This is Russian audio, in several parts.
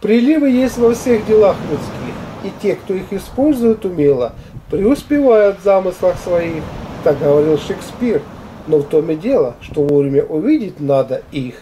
Приливы есть во всех делах людских, и те, кто их использует умело, преуспевают в замыслах своих, так говорил Шекспир, но в том и дело, что вовремя увидеть надо их.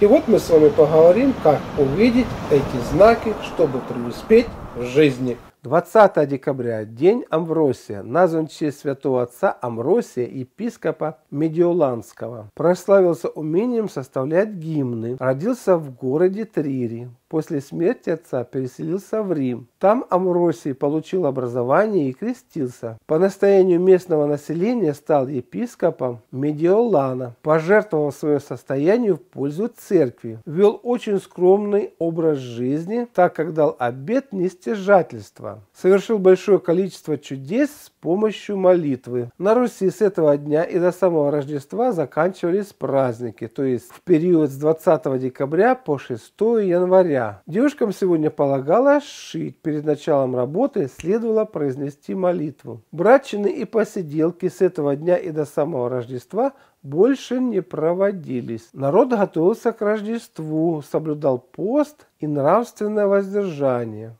И вот мы с вами поговорим, как увидеть эти знаки, чтобы преуспеть в жизни. 20 декабря – день Амвросия, назван в честь святого отца Амвросия, епископа Медиоланского. Прославился умением составлять гимны. Родился в городе Трири. После смерти отца переселился в Рим. Там Амвросий получил образование и крестился. По настоянию местного населения стал епископом Медиолана. Пожертвовал свое состояние в пользу церкви. Вел очень скромный образ жизни, так как дал обет нестяжательства. Совершил большое количество чудес с помощью молитвы. На Руси с этого дня и до самого Рождества заканчивались праздники, то есть в период с 20 декабря по 6 января. Девушкам сегодня полагалось шить. Перед началом работы следовало произнести молитву. Брачины и посиделки с этого дня и до самого Рождества больше не проводились. Народ готовился к Рождеству, соблюдал пост и нравственное воздержание.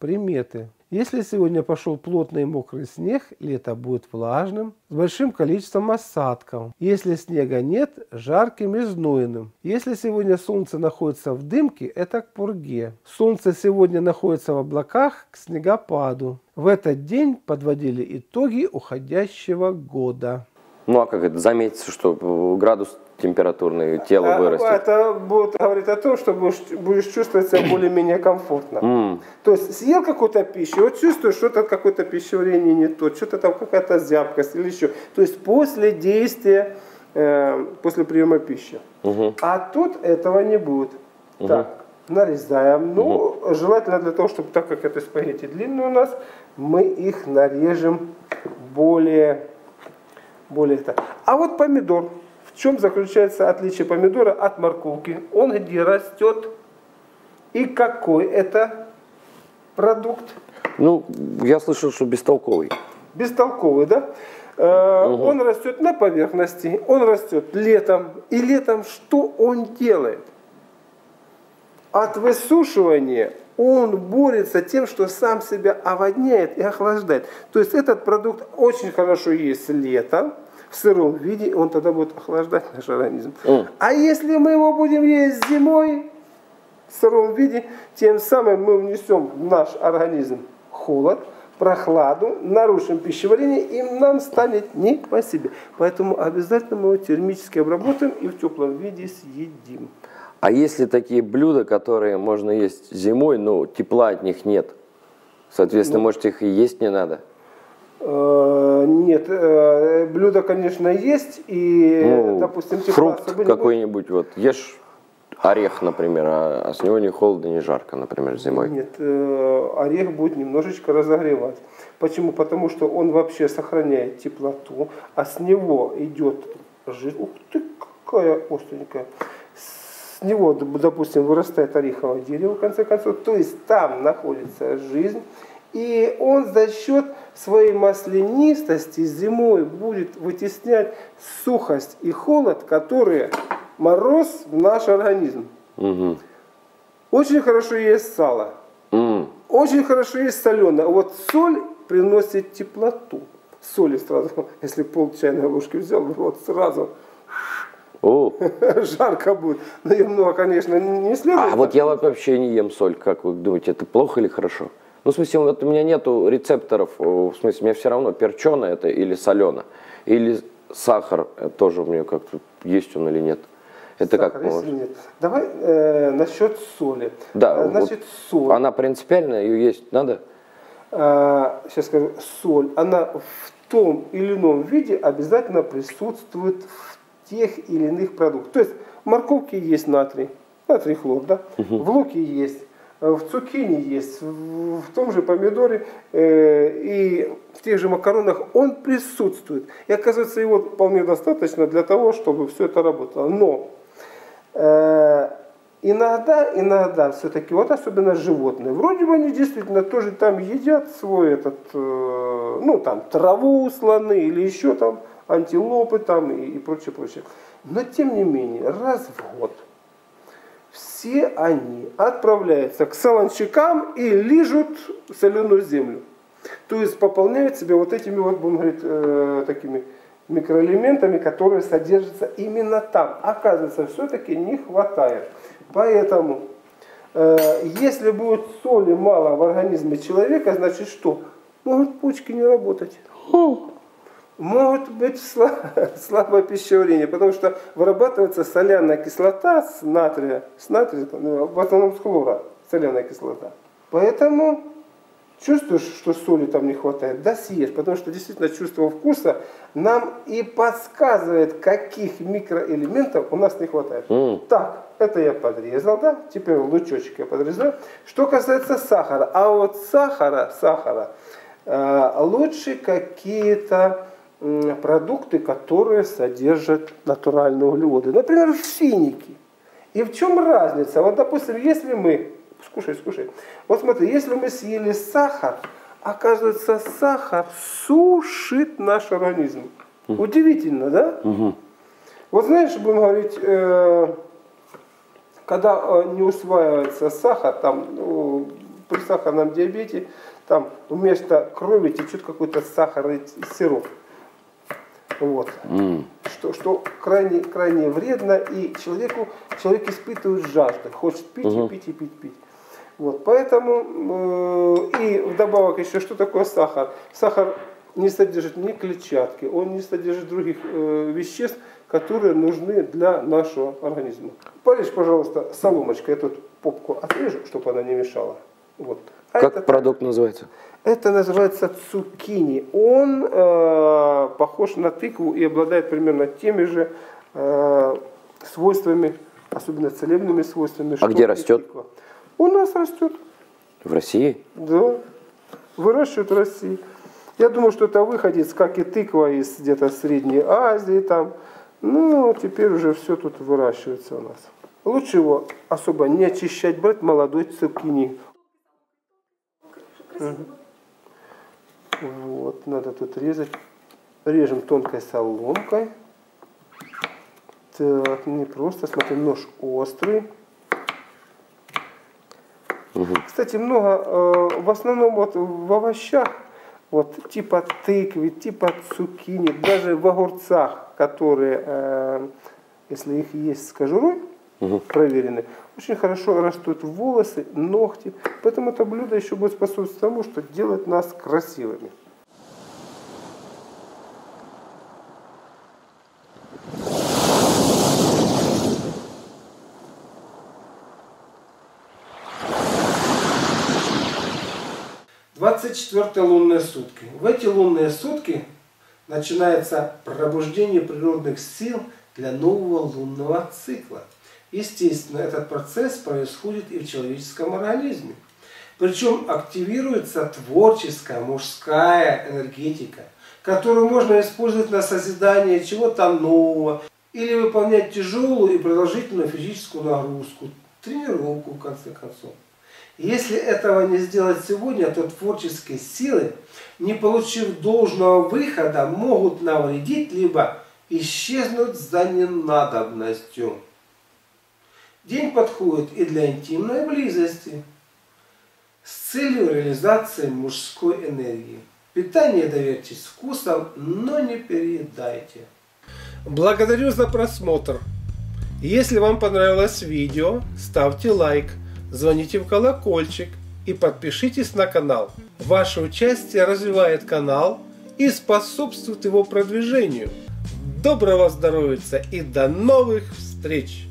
Приметы. Если сегодня пошел плотный и мокрый снег, лето будет влажным, с большим количеством осадков. Если снега нет, жарким и знойным. Если сегодня солнце находится в дымке, это к пурге. Солнце сегодня находится в облаках, к снегопаду. В этот день подводили итоги уходящего года. Ну а как это? Заметьте, что градус температурный, тело вырастет. Это будет говорить о том, что будешь чувствовать себя более-менее комфортно. То есть съел какую-то пищу, вот чувствуешь, что-то какое-то пищеварение не то, что-то там какая-то зябкость или еще. То есть после действия, после приема пищи. А тут этого не будет. Так, нарезаем. Ну, желательно для того, чтобы, так как это спагетти длинные у нас, мы их нарежем более так. А вот помидор. В чем заключается отличие помидора от морковки? Он где растет и какой это продукт? Ну, я слышал, что бестолковый. Бестолковый, да? Он растет на поверхности, он растет летом. И летом что он делает? От высушивания он борется тем, что сам себя оводняет и охлаждает. То есть этот продукт очень хорошо есть летом, в сыром виде, он тогда будет охлаждать наш организм. А если мы его будем есть зимой, в сыром виде, тем самым мы внесем в наш организм холод, прохладу, нарушим пищеварение, и нам станет не по себе. Поэтому обязательно мы его термически обработаем и в теплом виде съедим. А если такие блюда, которые можно есть зимой, но тепла от них нет? Соответственно, может, их и есть не надо? Нет, блюда, конечно, есть. И, ну, допустим, фрукт какой-нибудь, вот ешь орех, например, а с него ни холодно, ни жарко, например, зимой. Нет, орех будет немножечко разогревать. Почему? Потому что он вообще сохраняет теплоту, а с него идет жир. Ух ты, какая остренькая! С него, допустим, вырастает ореховое дерево, в конце концов. То есть там находится жизнь. И он за счет своей маслянистости зимой будет вытеснять сухость и холод, которые мороз в наш организм. Очень хорошо есть сало. Очень хорошо есть соленое. Вот соль приносит теплоту. Соли сразу, если пол чайной ложки взял, вот сразу... жарко будет. Но ее много, конечно, не следует. А вот я вообще не ем соль. Как вы думаете, это плохо или хорошо? Ну, в смысле, вот у меня нету рецепторов, в смысле, мне все равно, перчено это или солено, или сахар тоже у меня как-то есть он или нет. Это сахар, как можно? Давай насчет соли. Да, значит, вот соль. Она принципиальная, ее есть надо? Сейчас скажу, соль, она в том или ином виде обязательно присутствует в тех или иных продуктах. То есть в морковке есть натрий хлор, да? В луке есть. В цукини есть, в том же помидоре и в тех же макаронах он присутствует. И оказывается, его вполне достаточно для того, чтобы все это работало. Но иногда все-таки, вот особенно животные, вроде бы они действительно тоже там едят свой этот, ну там траву, слоны или еще там антилопы там и прочее, прочее. Но тем не менее, раз в год все они отправляются к солончакам и лижут соленую землю. То есть пополняют себя вот этими, вот, будем говорить, такими микроэлементами, которые содержатся именно там. Оказывается, все-таки не хватает. Поэтому, если будет соли мало в организме человека, значит что? Могут почки не работать. Может быть слабое пищеварение, потому что вырабатывается соляная кислота с натрия, в основном с хлора, соляная кислота. Поэтому чувствуешь, что соли там не хватает, да съешь, потому что действительно чувство вкуса нам и подсказывает, каких микроэлементов у нас не хватает. Так, это я подрезал, да, теперь лучочек я подрезал. Что касается сахара, а вот сахара лучше какие-то продукты, которые содержат натуральные углеводы. Например, финики. И в чем разница? Вот, допустим, если мы... Скушай. Вот смотри, если мы съели сахар, оказывается, сахар сушит наш организм. Удивительно, да? Вот знаешь, будем говорить, когда не усваивается сахар, там, при сахарном диабете, там вместо крови течет какой-то сахарный сироп. Вот. Что крайне вредно, и человек испытывает жажду, хочет пить, и пить. Вот. Поэтому, и вдобавок еще, что такое сахар? Сахар не содержит ни клетчатки, он не содержит других веществ, которые нужны для нашего организма. Порежь, пожалуйста, соломочкой, я тут попку отрежу, чтобы она не мешала. Вот. А как продукт называется? Это называется цукини. Он похож на тыкву и обладает примерно теми же свойствами, особенно целебными свойствами. А где растет? Тыква. У нас растет. В России? Да. Выращивают в России. Я думаю, что это выходец, как и тыква из где-то Средней Азии. Там. Ну, теперь уже все тут выращивается у нас. Лучше его особо не очищать, брать молодой цукини. Вот, надо тут резать. Режем тонкой соломкой. Так, не просто, смотри, нож острый. Кстати, много, в основном вот в овощах, вот типа тыквы, типа цукини, даже в огурцах, которые, если их есть с кожурой, проверены, очень хорошо растут волосы, ногти. Поэтому это блюдо еще будет способствовать тому, что делает нас красивыми. «24-е лунные сутки». В эти лунные сутки начинается пробуждение природных сил для нового лунного цикла. Естественно, этот процесс происходит и в человеческом организме. Причем активируется творческая, мужская энергетика, которую можно использовать на созидание чего-то нового или выполнять тяжелую и продолжительную физическую нагрузку, тренировку, в конце концов. Если этого не сделать сегодня, то творческие силы, не получив должного выхода, могут навредить, либо исчезнуть за ненадобностью. День подходит и для интимной близости с целью реализации мужской энергии. Питание доверьтесь вкусам, но не переедайте. Благодарю за просмотр. Если вам понравилось видео, ставьте лайк, звоните в колокольчик и подпишитесь на канал. Ваше участие развивает канал и способствует его продвижению. Доброго здоровья и до новых встреч!